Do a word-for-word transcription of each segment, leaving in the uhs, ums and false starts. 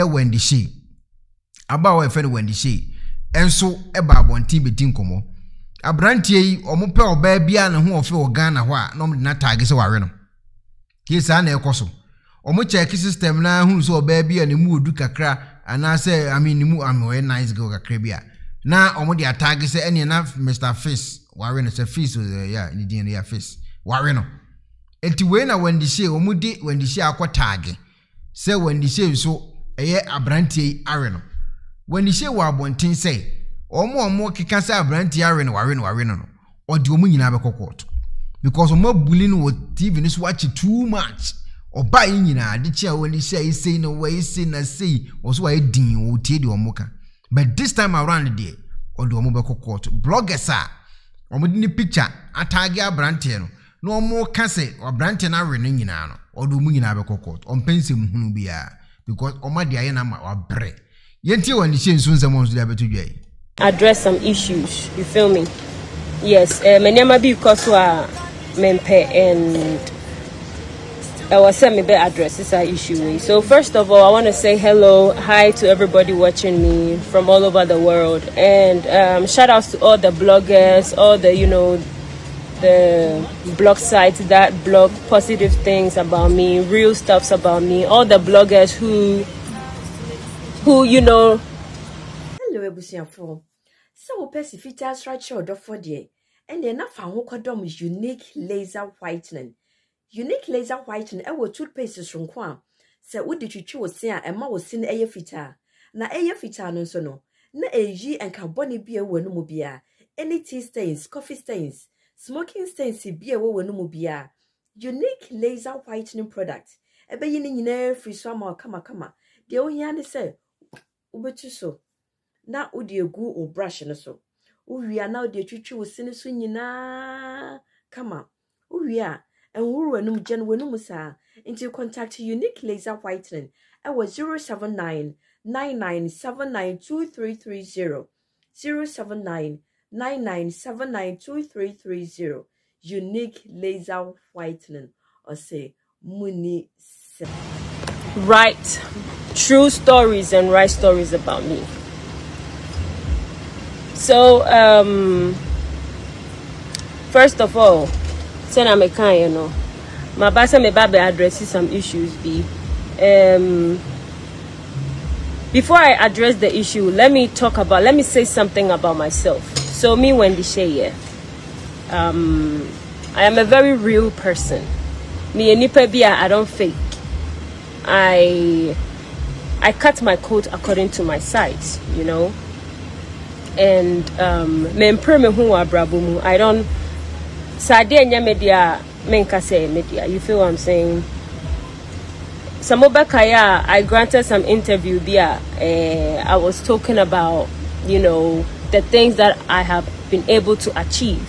Eye Wendy Shay. Aba wa efe Wendy Shay. Enso eba abonti beti nkomo. Abrantie yi omope oba bia na ho ofe ogana ho a no na tag se ware no. Kisa na ekoso. Omo check system na hu so oba bia ne mu odu kakra ana se I mean mu amoe nice girl kakra bia. Na omo dia tag se ene na Mister Face ware no se Face ya ni din ya Face. Ware no. Enti we na Wendy Shay omo di Wendy Shay akwotag. Se Wendy Shay so eye abrantie yi are no. Wendy Shay wa abontin se Omo omo kika se abranti are no ware no ware no o de omo nyina be kokot because omo bullying wo T V ni so watch too much o ba yin nyina de che Wendy Shay say no way say na say o so wa din wo tie de omo ka but this time around there o de omo be kokot bloggers a omo de ni picture atagi abranti no no omo ka se abranti na are no nyina no o de omo nyina be kokot o mpense mu hunu bia because omo de aye na ma wa bre yentie Wendy Shay nso nzamo nso de abetodwai address some issues, you feel me? Yes, my name might be because we are mempe and I was sent me better address, it's an issue. So first of all, I want to say hello, hi to everybody watching me from all over the world, and um, shout out to all the bloggers, all the, you know, the blog sites that blog positive things about me, real stuffs about me, all the bloggers who, who you know, so Percy features right short of four day, and then not found Wokadom is unique laser whitening. Unique laser whitening, I will toothpaste from Quan. So, what did you choose? Say, and ma was seen a fitter. Now, a fitter no sono, na a G and carbonic beer were no mobia. Any tea stains, coffee stains, smoking stains, beer were no mobia. Unique laser whitening product. A beginning in air free swam or kama kama. The only answer, Ubertuso. Na udiye gu o brush na so. Uwiya na udiye chuchu usini su nyina. Kama. Uwiya. En uru wenu mjen wenu musa. Into contact Unique Laser Whitening. Ewa zero seven nine nine nine seven nine two three three zero. zero seven nine nine nine seven nine two three three zero. Unique Laser Whitening. Or say, Muni se. Write true stories and write stories about me. So, um, first of all, so I'm a kind, you know, my boss and my baby addresses some issues. Be um, before I address the issue, let me talk about, let me say something about myself. So, me, Wendy Shay, yeah, um, I am a very real person. Me and Nipabia, I don't fake. I I cut my coat according to my size, you know. And um I don't Sade media media. You feel what I'm saying? Samobakaya, I granted some interview there. Uh, I was talking about, you know, the things that I have been able to achieve.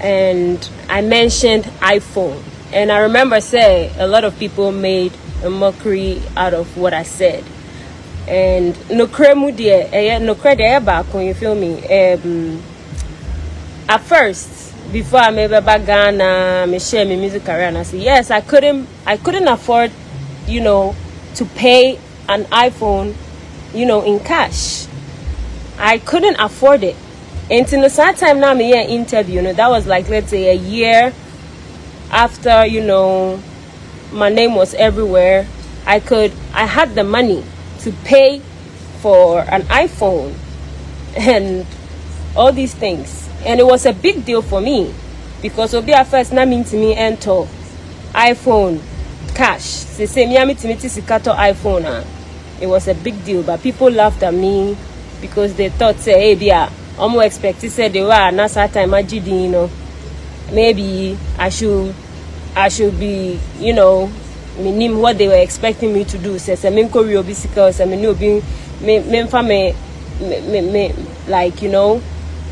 And I mentioned iPhone. And I remember say a lot of people made a mockery out of what I said. And no cremu dear, no credit back when you feel me. Um, at first, before I made back Ghana, me share my music career, and I said yes, I couldn't, I couldn't afford, you know, to pay an iPhone, you know, in cash. I couldn't afford it. And in the sad time now, me interview, you know, that was like let's say a year after, you know, my name was everywhere. I could, I had the money to pay for an iPhone and all these things, and it was a big deal for me because obi at first na mean to me enter iPhone cash say say me am timi tisikato iPhone. It was a big deal, but people laughed at me because they thought say hey bia I'm more expected say they were na that time you know maybe I should I should be you know meaning what they were expecting me to do. Says I mean, Corey Obisicals, I mean, you'll be me, like you know,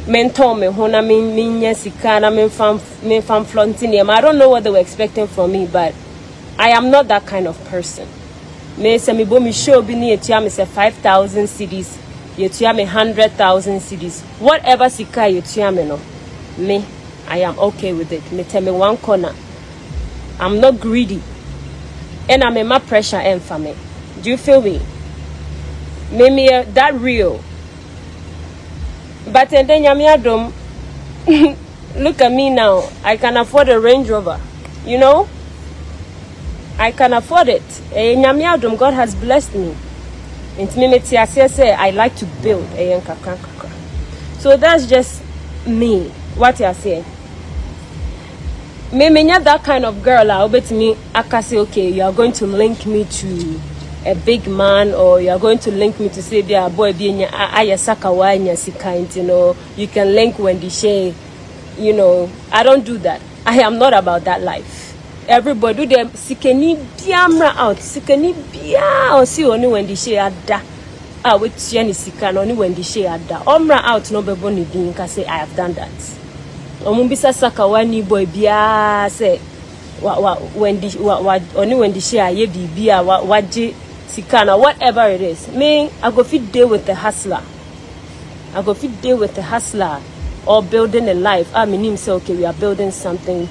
mentor me, Hona, me, me, yes, I can, me, fam, me, fam, flaunting. I don't know what they were expecting from me, but I am not that kind of person. Me, say me, bo me show be ni etia me say five thousand cedis, etia me hundred thousand cedis, whatever sika etia me no, me, I am okay with it. Me tell me one corner, I'm not greedy. And I'm in my pressure and family. Do you feel me? Mimi that real. But and then Yamiadom, look at me now. I can afford a Range Rover. You know? I can afford it. Yamiadom, God has blessed me. And Mimi Tiasia I like to build a Yankaka. So that's just me. What you say? Me, me not that kind of girl. I bet me. I can say, okay, you are going to link me to a big man, or you are going to link me to say, be a boy, be a ayasakawa, nyasikaint. You know, you can link Wendy Shay. You know, I don't do that. I am not about that life. Everybody do them. Sikeni biamra out. Sikeni biya. Or see only Wendy Shay ada. Ah, we tieni sikan only Wendy Shay ada. Omra out. No bebo ni din. Can say I have done that. Omumbisa sakawani boy biya se wa wa Wendy wa wa oni Wendy Shay aye biya wa waje sikana whatever it is. Me I go fit day with the hustler. I go fit day with the hustler or building a life. I mean him say okay we are building something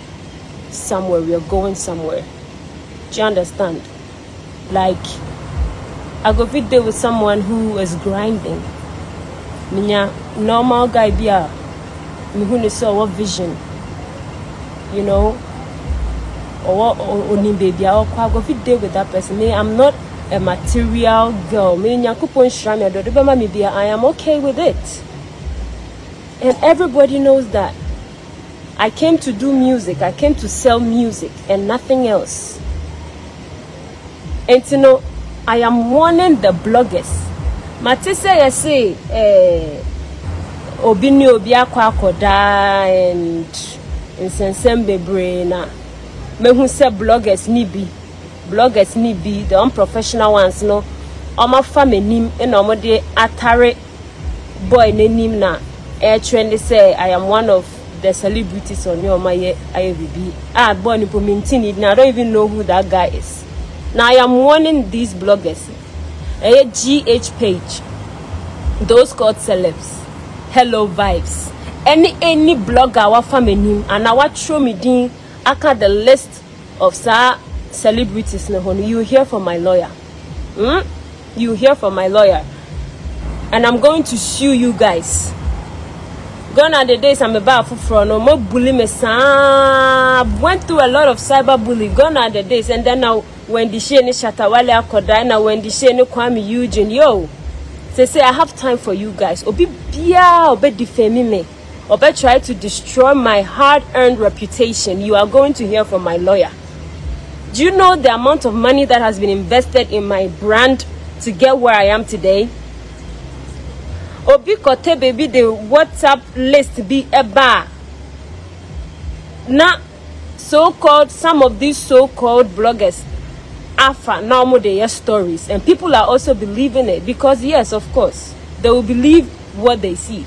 somewhere, we are going somewhere. Do you understand? Like I go fit day with someone who is grinding. Minya normal guy biya. Mihuni saw what vision, you know, or only baby. I'll go fit day with that person. Me, I'm not a material girl. Me, I am okay with it, and everybody knows that. I came to do music. I came to sell music and nothing else. And you know, I am warning the bloggers. Matisse, I say, eh. Obini obia kwa koda and insensem bebre na mehu se bloggers ni bi bloggers ni bi the unprofessional ones no oma fama nim e no de atare boy nenim na e trend say I am one of the celebrities on your my I V B ah boy ni pomentini I don't even know who that guy is now. I am warning these bloggers a G H page those called celebs hello vibes any any blogger our family and our show me din aka the list of sa celebrities no you hear from my lawyer hmm? you hear from my lawyer and I'm going to sue you guys gone are the days I'm about for no more bully me some went through a lot of cyber bullying gone are the days and then now when the shane shatawale akoda now when the shane kwame Eugene yo they say I have time for you guys. Obi bia, obi defame me, obi try to destroy my hard-earned reputation. You are going to hear from my lawyer. Do you know the amount of money that has been invested in my brand to get where I am today? Obi kote baby the WhatsApp list be a bar. Now, so-called some of these so-called bloggers. Alpha normal they hear stories and people are also believing it because yes of course they will believe what they see.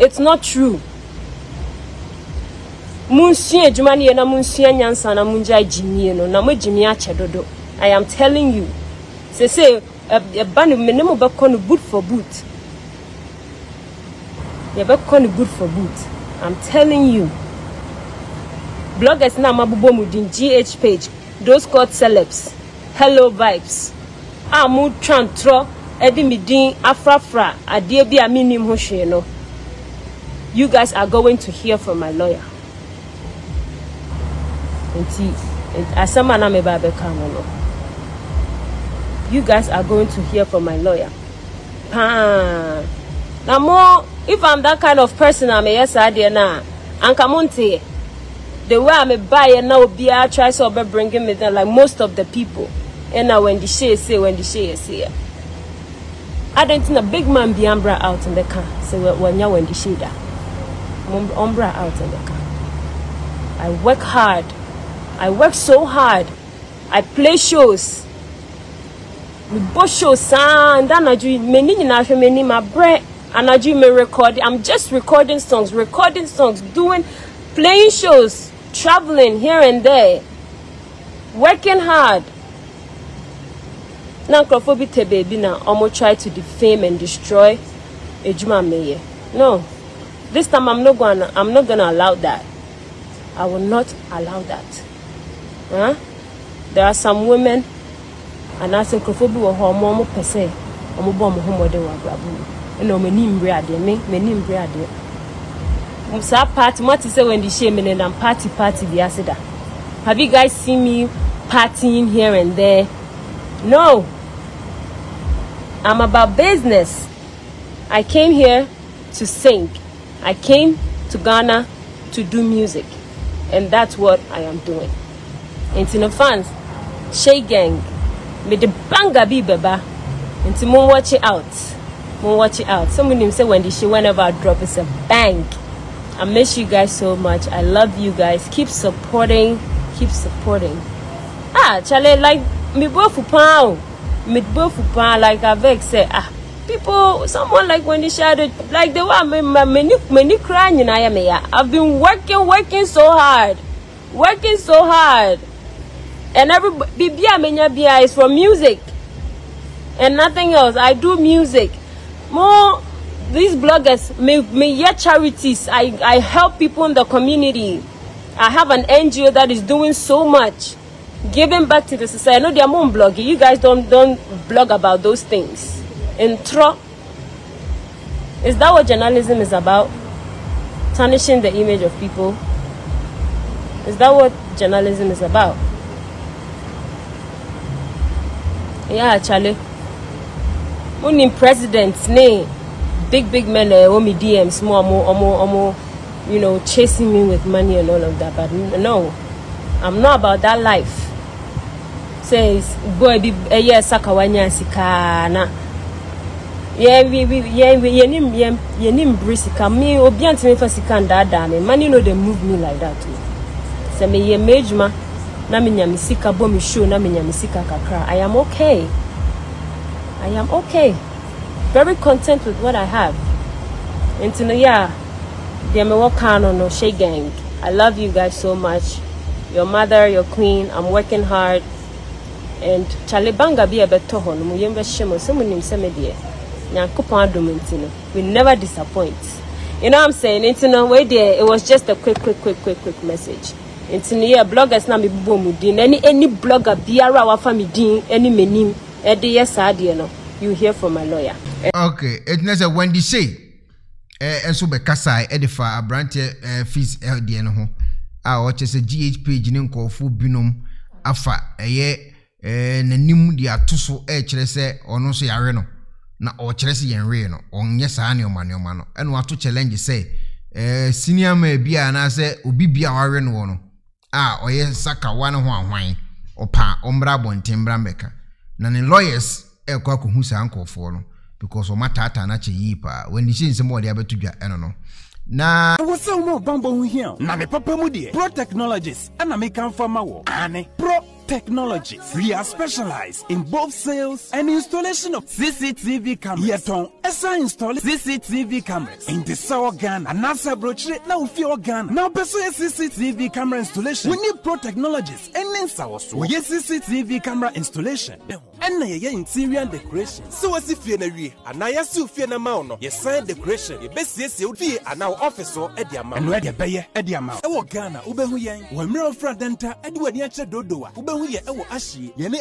It's not true. I am telling you they say a ban boot for boot good for boot. I'm telling you bloggers na mabubomu din G H page those called celebs hello vibes amu chantro edi midin afrafra adie bi aminim ho hwe no you guys are going to hear from my lawyer enti asama na me ba be kan no you guys are going to hear from my lawyer pa na mo if I'm that kind of person am yes ade na anka monte the way I'm a buyer now, be I try so be bringing me down like most of the people. And now when the shade say, when the shade say, I don't think a big man be umbra out in the car. So when you when the shade, umbra out in the car. I work hard. I work so hard. I play shows. We both shows sound. And I do many in Africa, many my bread. And I do me record. I'm just recording songs, recording songs, doing, playing shows. Traveling here and there, working hard. Now, Crophobi Tebebi now almost try to defame and destroy Ejuma Meye. No, this time I'm not gonna. I'm not gonna allow that. I will not allow that. Huh? There are some women, and I think Crophobi will harm more per se. omo bo mo homo de wa brabo e na mani mbre ade me mani mbre ade um sa party what is Wendy Shay me na party party the asida. Have you guys seen me partying here and there? No, I'm about business. I came here to sing. I came to Ghana to do music, and that's what I am doing. And to the fans, Shay Gang, me the banga bi beba. And to mo watch it out, mo watch it out. Some of them say Wendy Shay whenever I drop, it's a bang. I miss you guys so much. I love you guys. Keep supporting. Keep supporting. Ah, Charlie, like me both for pound. Me both for pound. Like I've said, ah. People, someone like Wendy Shay, like the one, many, many crying in Ayamea. I've been working, working so hard, working so hard, and every bibia menya bia is for music and nothing else. I do music. More these bloggers, me, me yet charities. I, I help people in the community. I have an N G O that is doing so much, giving back to the society. I know they are more blogging. You guys don't don't blog about those things. Intro. Is that what journalism is about? Tarnishing the image of people? Is that what journalism is about? Yeah, Charlie. Only presidents, nay, big big men, owe me D Ms, more, more, more, more, you know, chasing me with money and all of that. But no, I'm not about that life. Says boy, be a year sakawanya sikana. Yeah, we we yeah we yeah nim yeah yeah nim brisika me obiant me for sikanda dame money no they move me like that too. So me ye majma na me nyami sika bo me show na me nyami sika kakra. I am okay. I am okay. Very content with what I have. And to know yeah, they me work hard on no Shay Gang. I love you guys so much. Your mother, your queen. I'm working hard. And Charlie Banga be a better hon. Mu yembe shemo so mu nim se me die. We never disappoint. You know what I'm saying? It was just a quick, quick, quick, quick, quick message. It's in here bloggers now me bomudin. Any any blogger biara wafami din any menim. Ede yes adi no. You hear from my lawyer. Okay. It needs a Wendy Shay. Eh and so be kasai edifa abrante eh fees eh de no ho. Ah o chese G H page ni nkofo binom afa eye eh nanim de atoso eh kire se ono so yare no. Na o chelesi yenre no onye saa ne omane omane eno wato challenge say eh senior ma bia na say obi bia ware no no ah oye saka wane ho ahwan opa ombra bonten bra meka na ne lawyers e kwa ko hu saa nkofo no because o matata na che yipa when she nse mo de abetudwa eno no na what's up mo bambo hu hia na me papa mu de Pro Technologies ana me kan fa ma wo ane Pro Technologies. We are specialized in both sales and installation of C C T V cameras. Yet on S I install C C T V cameras in the South Ghana and NASA brochure now fear Ghana. Now pursue C C T V camera installation. We need Pro Technologies and in South Sudan. We need C C T V camera installation. And na ye interior decoration. So as if you na we and na yes you fear na mauno. Yes sign decoration. Ye best yes you fear and now office or at the amount. And where the bayer at the amount. Ewo Ghana ube huyen. We mirror fradenta edwe niache dodoa. Ube the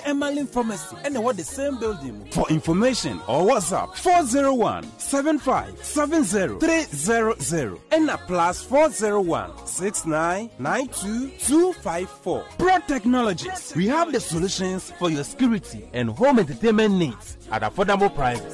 same building. For information or WhatsApp four zero one, seven five seven zero, three zero zero and a plus four zero one, six nine nine two, two five four. Pro Technologies. We have the solutions for your security and home entertainment needs at affordable prices.